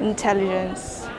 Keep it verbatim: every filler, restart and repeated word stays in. intelligence.